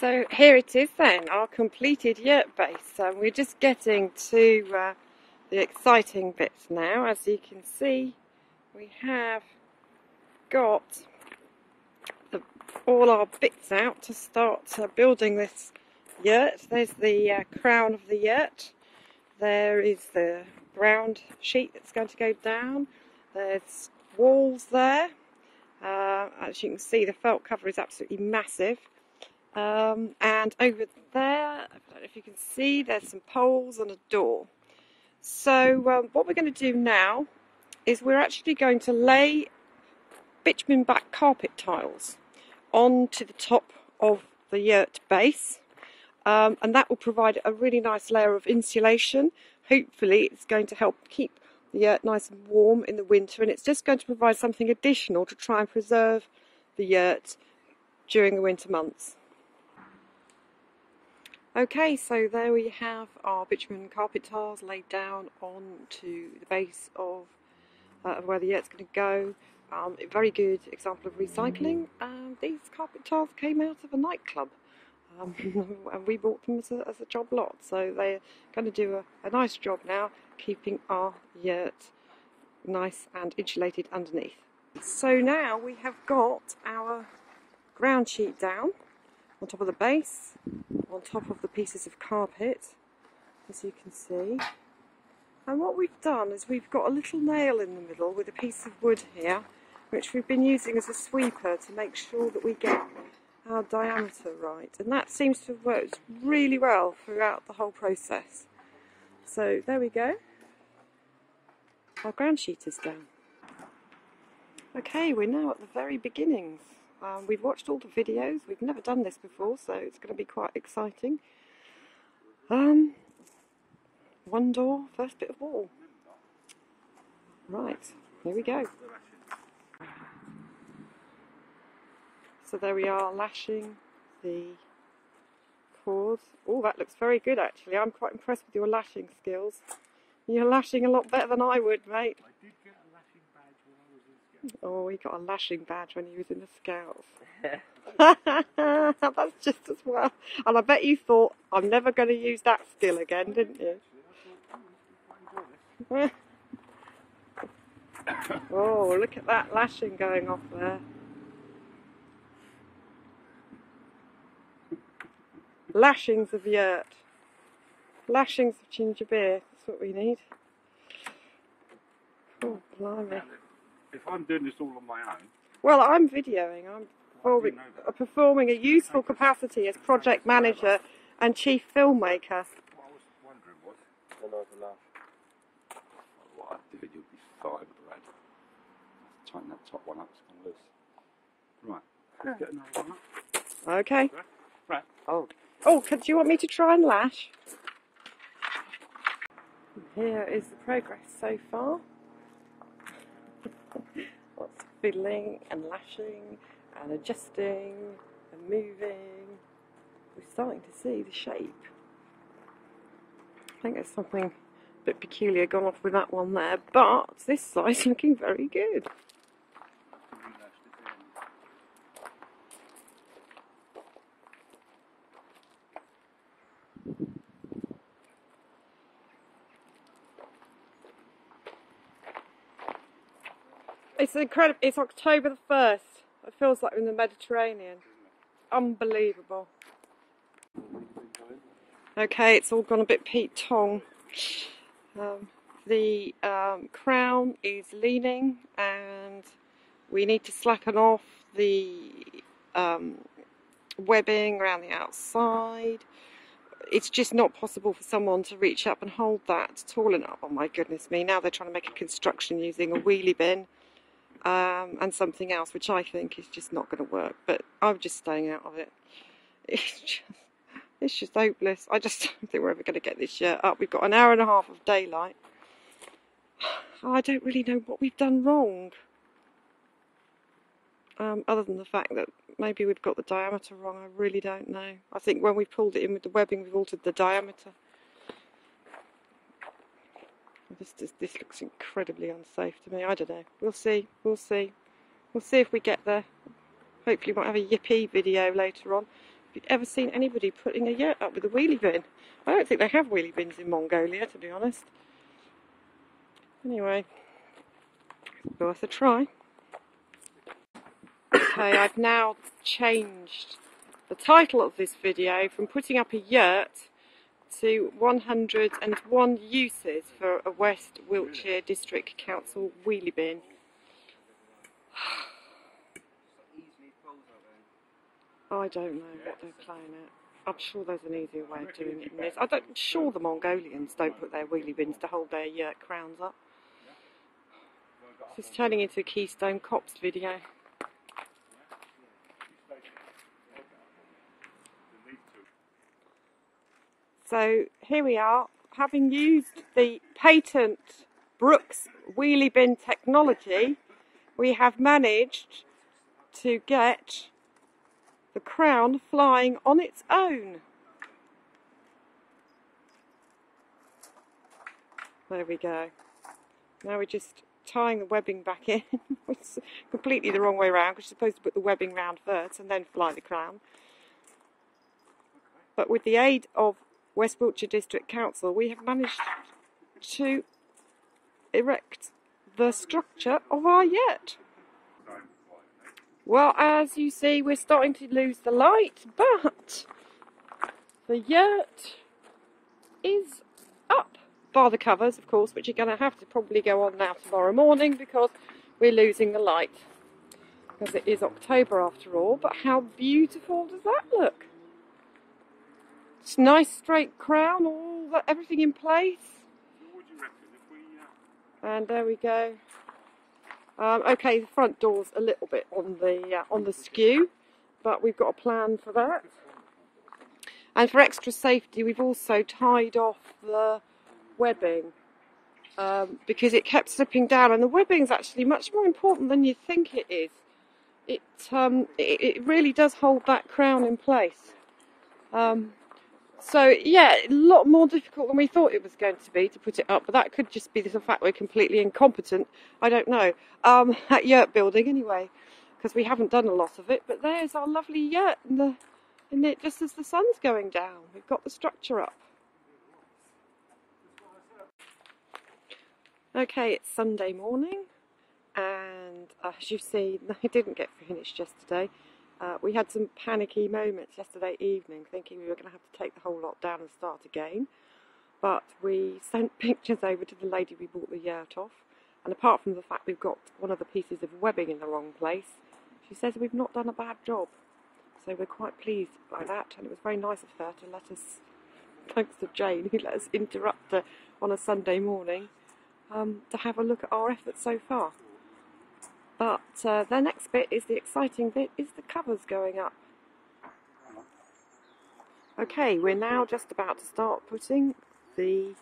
So here it is then, our completed yurt base. We're just getting to the exciting bits now. As you can see, we have got all our bits out to start building this yurt. There's the crown of the yurt. There is the ground sheet that's going to go down. There's walls there. As you can see, the felt cover is absolutely massive. And over there, I don't know if you can see, there's some poles and a door. So what we're going to do now is we're actually going to lay bitumen back carpet tiles onto the top of the yurt base, and that will provide a really nice layer of insulation. Hopefully it's going to help keep the yurt nice and warm in the winter, and it's just going to provide something additional to try and preserve the yurt during the winter months. Okay, so there we have our bitumen carpet tiles laid down onto the base of where the yurt's going to go. A very good example of recycling. These carpet tiles came out of a nightclub, and we bought them as a job lot. So they're going to do a nice job now, keeping our yurt nice and insulated underneath. So now we have got our ground sheet down on top of the base, on top of the pieces of carpet, as you can see. And what we've done is we've got a little nail in the middle with a piece of wood here, which we've been using as a sweeper to make sure that we get our diameter right. And that seems to have worked really well throughout the whole process. So there we go. Our ground sheet is down. Okay, we're now at the very beginnings. We've watched all the videos, we've never done this before, so it's going to be quite exciting. One door, first bit of wall. Right, here we go. So there we are, lashing the cords. Oh, that looks very good actually. I'm quite impressed with your lashing skills. You're lashing a lot better than I would, mate. I did get a lashing badge when I was in Oh, he got a lashing badge when he was in the Scouts. That's just as well. And I bet you thought, I'm never going to use that skill again, didn't you? Oh, look at that lashing going off there. Lashings of yurt. Lashings of ginger beer. That's what we need. Oh, blimey. If I'm doing this all on my own... Well, I'm videoing. I'm performing a useful capacity as project manager and chief filmmaker. What I was wondering was... When I was laughing. What I did, you'll be fine, Brad. Tighten that top one up, it's gone loose. Right, let's get another one up. Okay. Right. Oh, do you want me to try and lash? Here is the progress so far. Lots of fiddling and lashing and adjusting and moving. We're starting to see the shape. I think there's something a bit peculiar gone off with that one there, but this side's looking very good. It's incredible. It's October the 1st. It feels like we're in the Mediterranean. Unbelievable. Okay, it's all gone a bit Pete Tong. The crown is leaning, and we need to slacken off the webbing around the outside. It's just not possible for someone to reach up and hold that tall enough. Oh my goodness me, now they're trying to make a construction using a wheelie bin. And something else, which I think is just not going to work, but I'm just staying out of it. It's just hopeless. I just don't think we're ever going to get this yurt up. We've got an hour and a half of daylight. I don't really know what we've done wrong, other than the fact that maybe we've got the diameter wrong. I really don't know. I think when we pulled it in with the webbing, we've altered the diameter. This looks incredibly unsafe to me. I don't know. We'll see. We'll see. We'll see if we get there. Hopefully we might have a yippee video later on. ever seen anybody putting a yurt up with a wheelie bin. I don't think they have wheelie bins in Mongolia, to be honest. Anyway, it's worth a try. Okay, I've now changed the title of this video from putting up a yurt to 101 uses for a West Wiltshire District Council wheelie bin. I don't know what they're playing at. I'm sure there's an easier way of doing it than this. I'm sure the Mongolians don't put their wheelie bins to hold their yurt crowns up. This is turning into a Keystone Cops video. So here we are, having used the patent Brooks wheelie bin technology, we have managed to get the crown flying on its own. There we go. Now we're just tying the webbing back in. It's completely the wrong way round, because you're supposed to put the webbing round first and then fly the crown. But with the aid of West Wiltshire District Council, we have managed to erect the structure of our yurt. Well, as you see, we're starting to lose the light, but the yurt is up, bar the covers, of course, which are going to have to probably go on now tomorrow morning, because we're losing the light, because it is October after all. But how beautiful does that look? It's a nice straight crown, all that, everything in place. What would you reckon if we, And there we go. Okay, the front door's a little bit on the skew, but we've got a plan for that. And for extra safety, we've also tied off the webbing, because it kept slipping down. And the webbing's actually much more important than you think it is. It really does hold that crown in place. So yeah, a lot more difficult than we thought it was going to be to put it up, but that could just be the fact we're completely incompetent, I don't know, at yurt building anyway, because we haven't done a lot of it. But there's our lovely yurt, and it just as the sun's going down, we've got the structure up. Okay, it's Sunday morning, and as you see, I didn't get finished yesterday. We had some panicky moments yesterday evening, thinking we were going to have to take the whole lot down and start again. But we sent pictures over to the lady we bought the yurt off, and apart from the fact we've got one of the pieces of webbing in the wrong place, she says we've not done a bad job. So we're quite pleased by that, and it was very nice of her to let us, thanks to Jane, who let us interrupt her on a Sunday morning, to have a look at our efforts so far. But the next bit is the exciting bit, is the covers going up. Okay, we're now just about to start putting the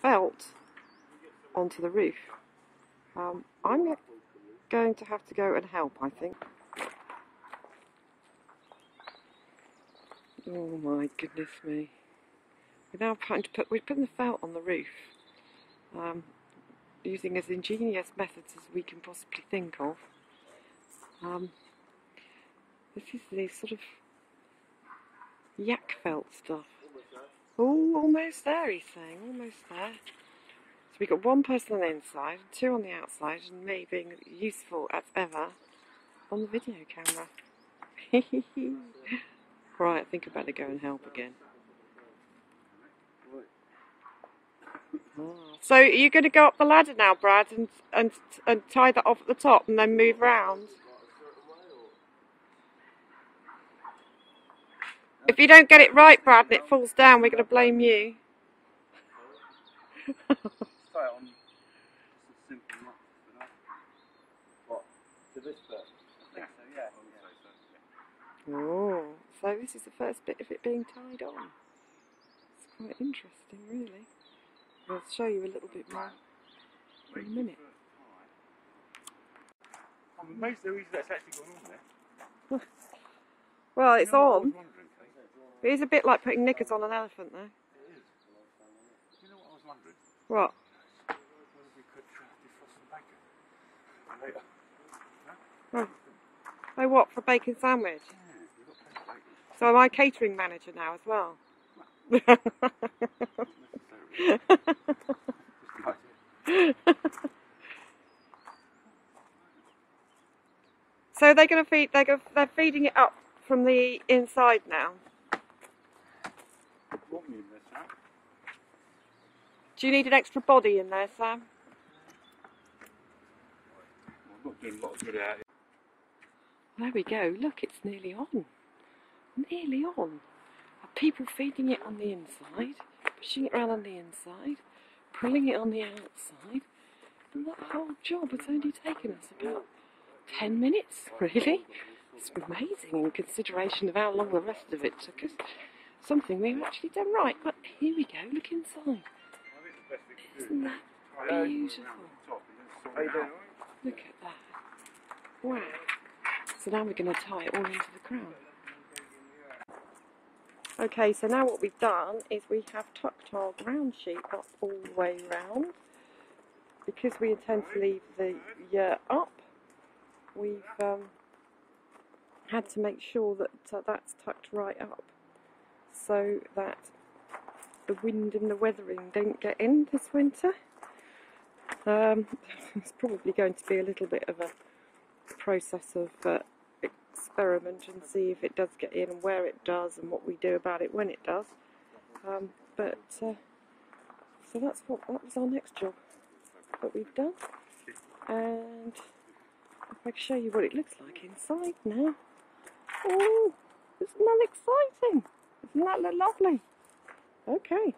felt onto the roof. I'm going to have to go and help, I think. Oh my goodness me. We're now trying to put, we're putting the felt on the roof. Using as ingenious methods as we can possibly think of. This is the sort of yak felt stuff. Oh, almost there, he's saying, almost there. So we've got one person on the inside, two on the outside, and me being useful as ever on the video camera. Right, I think I better go and help again. So you're going to go up the ladder now, Brad, and tie that off at the top and then move round. If you don't get it right, Brad, and it falls down, we're going to blame you. Oh, so this is the first bit of it being tied on. It's quite interesting, really. I'll show you a little bit more in a minute. Well, it's on. It is a bit like putting knickers on an elephant, though. It is. Do you know what I was wondering? What? Whether we could try defrost some bacon later. Oh, what, for a bacon sandwich? So am I catering manager now as well? Well, so they're going to feed. They're feeding it up from the inside now. What do you mean there, Sam? Do you need an extra body in there, Sam? I'm not doing a lot of good out here. There we go. Look, it's nearly on. Nearly on. Are people feeding it on the inside, pushing it around on the inside, pulling it on the outside? And that whole job has only taken us about 10 minutes, really. It's amazing in consideration of how long the rest of it took us. Something we've actually done right. But here we go, look inside. Isn't that beautiful? Look at that. Wow. So now we're going to tie it all into the crown. Okay, so now what we've done is we have tucked our ground sheet up all the way round. Because we intend to leave the yurt up, we've had to make sure that that's tucked right up so that the wind and the weathering don't get in this winter. It's probably going to be a little bit of a process of experiment and see if it does get in and where it does and what we do about it when it does. So that's that was our next job that we've done, and if I can show you what it looks like inside now. Oh, isn't that exciting? Isn't that lovely? Okay.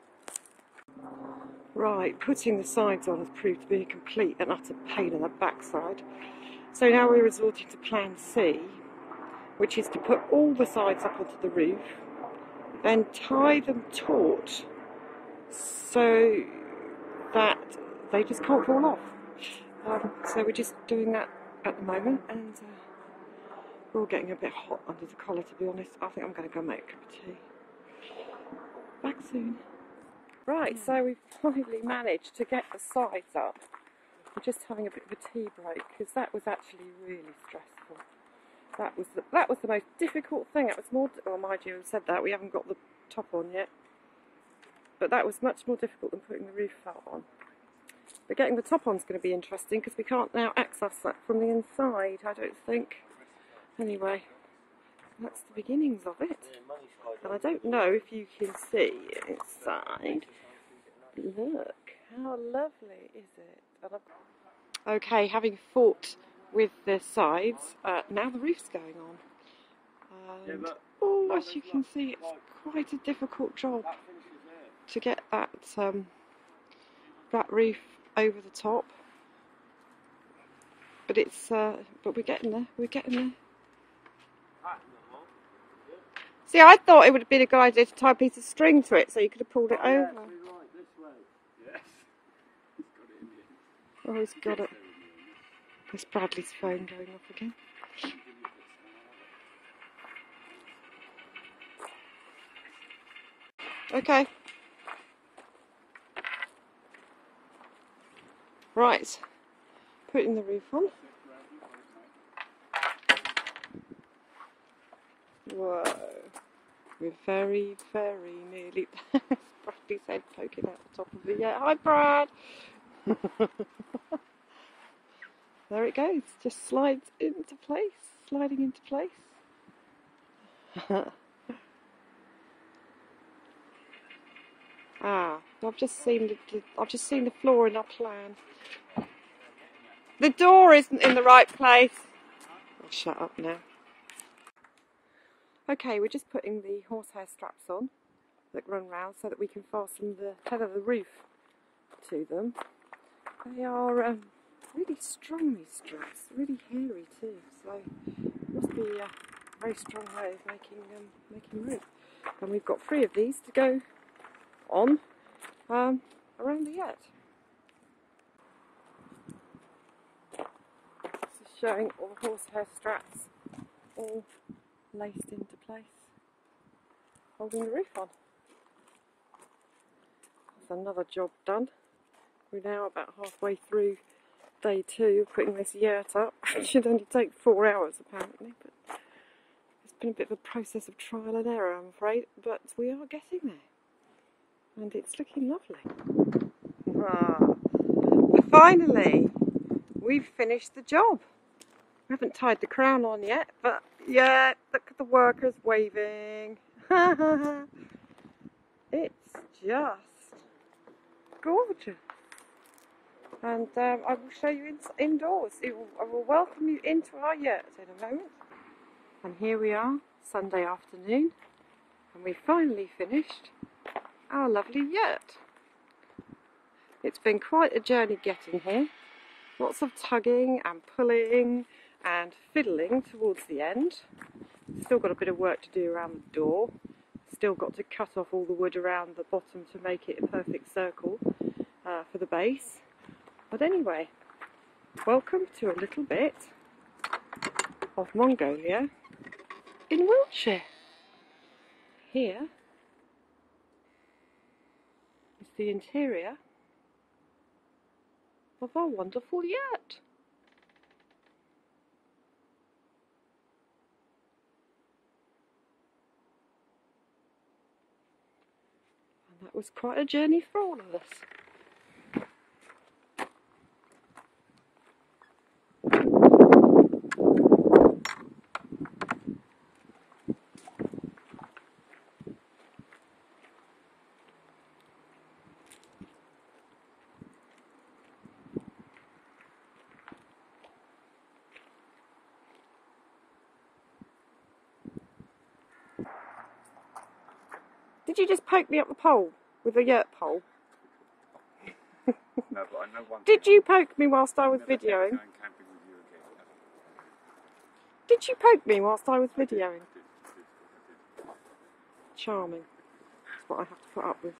Right, putting the sides on has proved to be a complete and utter pain in the backside. So now we're resorting to plan C, which is to put all the sides up onto the roof, then tie them taut so that they just can't fall off. So we're just doing that at the moment, and we're all getting a bit hot under the collar, to be honest. I think I'm going to go make a cup of tea. Back soon. Right, so we've finally managed to get the sides up. We're just having a bit of a tea break because that was actually really stressful. That was the most difficult thing. That was more, well, mind you, I said that we haven't got the top on yet, but that was much more difficult than putting the roof felt on. But getting the top on is going to be interesting because we can't now access that from the inside, I don't think. Anyway, that's the beginnings of it, and I don't know if you can see inside. Look. How lovely is it? Okay, having fought with the sides, now the roof's going on. And, oh, as you can see, it's quite a difficult job to get that that roof over the top. But it's but we're getting there. We're getting there. See, I thought it would have been a good idea to tie a piece of string to it so you could have pulled it over. Oh, he's got it. There's Bradley's phone going off again. Okay. Right. Putting the roof on. Whoa. We're very, very nearly there. Bradley's head poking out the top of the... Yeah. Hi, Brad! There it goes, just slides into place, sliding into place. Ah, I've just seen the floor in our plan. The door isn't in the right place. I'll shut up now. Okay, we're just putting the horsehair straps on that run round so that we can fasten the head of the roof to them. They are really strong, these straps, really hairy too, so it must be a very strong way of making room. And we've got 3 of these to go on around the yurt. This is showing all the horsehair straps all laced into place, holding the roof on. That's another job done. We're now about halfway through day 2 of putting this yurt up. It should only take 4 hours apparently, but it's been a bit of a process of trial and error, I'm afraid, but we are getting there. And it's looking lovely. Ah, finally, we've finished the job. We haven't tied the crown on yet, but yeah, look at the workers waving. It's just gorgeous. And I will show you indoors. I will welcome you into our yurt in a moment. And here we are, Sunday afternoon, and we finally finished our lovely yurt. It's been quite a journey getting here. Lots of tugging and pulling and fiddling towards the end. Still got a bit of work to do around the door. Still got to cut off all the wood around the bottom to make it a perfect circle for the base. But anyway, welcome to a little bit of Mongolia in Wiltshire. Here is the interior of our wonderful yurt. And that was quite a journey for all of us. Did you just poke me up the pole with a yurt pole? No, but I know one. Did you poke me whilst I was videoing? Did you poke me whilst I was videoing? Charming. That's what I have to put up with.